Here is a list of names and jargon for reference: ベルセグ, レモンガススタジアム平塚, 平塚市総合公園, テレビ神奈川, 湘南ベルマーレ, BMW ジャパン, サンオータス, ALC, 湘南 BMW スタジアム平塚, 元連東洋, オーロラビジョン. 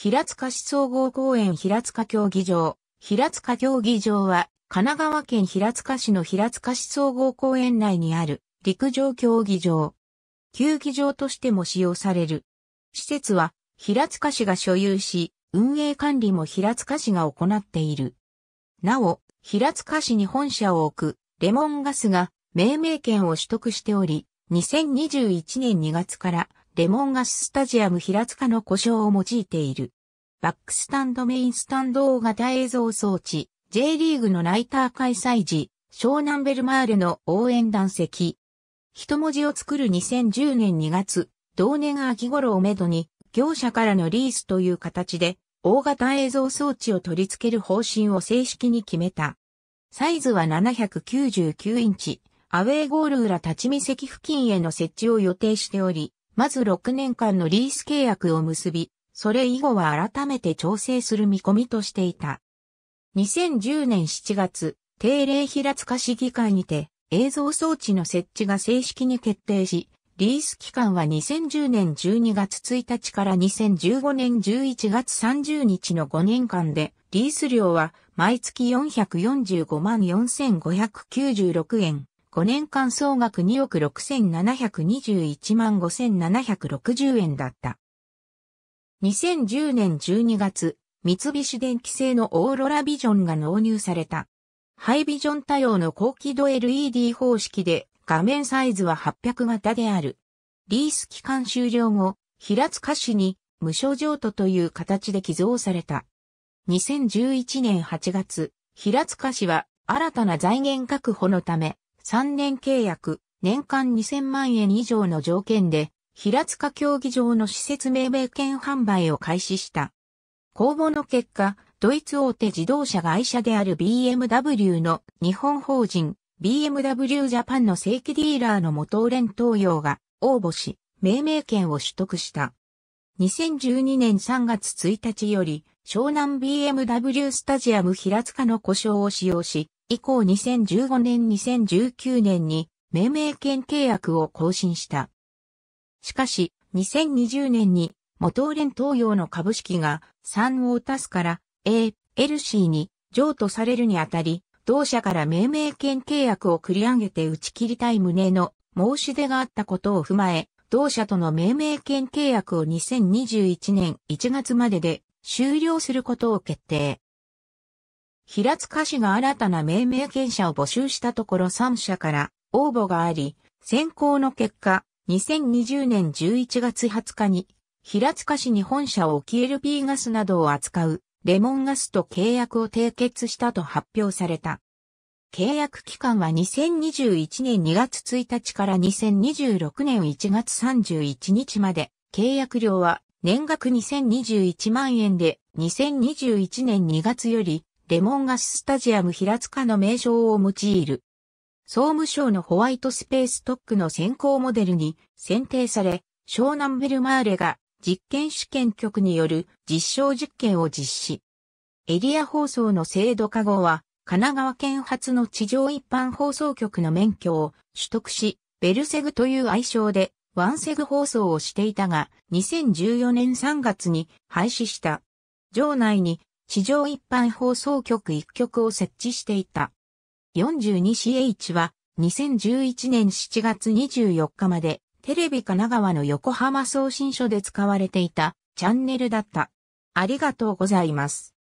平塚市総合公園平塚競技場。平塚競技場は、神奈川県平塚市の平塚市総合公園内にある陸上競技場。球技場としても使用される。施設は、平塚市が所有し、運営管理も平塚市が行っている。なお、平塚市に本社を置く、レモンガスが命名権を取得しており、2021年2月から、レモンガススタジアム平塚の呼称を用いている。バックスタンドメインスタンド大型映像装置、J リーグのナイター開催時、湘南ベルマーレの応援団席。人文字を作る2010年2月、同年秋頃をめどに、業者からのリースという形で、大型映像装置を取り付ける方針を正式に決めた。サイズは799インチ、アウェーゴール裏立ち見席付近への設置を予定しており、まず6年間のリース契約を結び、それ以後は改めて調整する見込みとしていた。2010年7月、定例平塚市議会にて、映像装置の設置が正式に決定し、リース期間は2010年12月1日から2015年11月30日の5年間で、リース料は毎月445万4596円、5年間総額2億6721万5760円だった。2010年12月、三菱電機製のオーロラビジョンが納入された。ハイビジョン対応の高輝度 LED 方式で、画面サイズは800型である。リース期間終了後、平塚市に無償譲渡という形で寄贈された。2011年8月、平塚市は新たな財源確保のため、3年契約、年間2000万円以上の条件で、平塚競技場の施設命名権販売を開始した。公募の結果、ドイツ大手自動車会社である BMW の日本法人、BMW ジャパンの正規ディーラーの元連東洋が応募し、命名権を取得した。2012年3月1日より、湘南 BMW スタジアム平塚の呼称を使用し、以降2015年2019年に命名権契約を更新した。しかし、2020年に元連東洋の株式がサンオータスからALCに譲渡されるにあたり、同社から命名権契約を繰り上げて打ち切りたい旨の申し出があったことを踏まえ、同社との命名権契約を2021年1月までで終了することを決定。平塚市が新たな命名権者を募集したところ3社から応募があり、選考の結果、2020年11月20日に平塚市に本社を置き LP ガスなどを扱う。レモンガスと契約を締結したと発表された。契約期間は2021年2月1日から2026年1月31日まで、契約料は年額2021万円で、2021年2月より、レモンガススタジアム平塚の名称を用いる。総務省のホワイトスペース特区の選考モデルに選定され、湘南ベルマーレが、実験試験局による実証実験を実施。エリア放送の制度化後は、神奈川県初の地上一般放送局の免許を取得し、ベルセグという愛称でワンセグ放送をしていたが、2014年3月に廃止した。場内に地上一般放送局1局を設置していた。42CH は2011年7月24日まで、テレビ神奈川の横浜送信所で使われていたチャンネルだった。ありがとうございます。